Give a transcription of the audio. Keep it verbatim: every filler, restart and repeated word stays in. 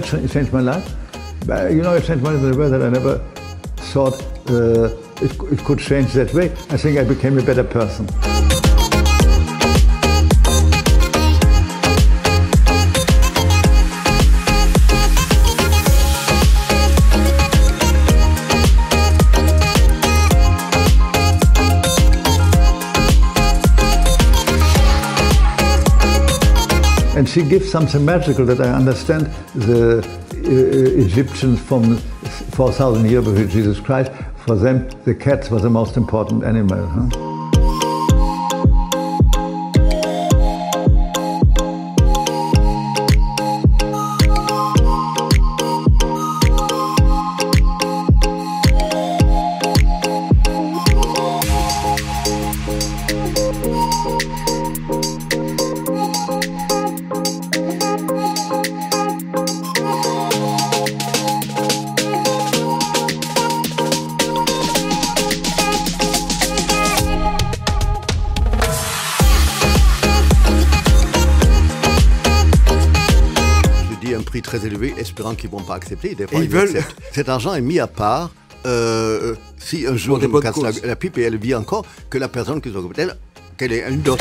that changed my life. But, you know, it changed my life in a way that I never thought uh, it, it could change that way. I think I became a better person. And she gives something magical that I understand the uh, Egyptians from four thousand years before Jesus Christ, for them the cats were the most important animal. Huh? Très élevés, espérant qu'ils ne vont pas accepter. Des fois, ils, ils veulent... acceptent. Cet argent est mis à part. Euh, si un jour, bon, je me casse la, la pipe et elle vit encore, que la personne qu'ils ont, qu'elle est une dot.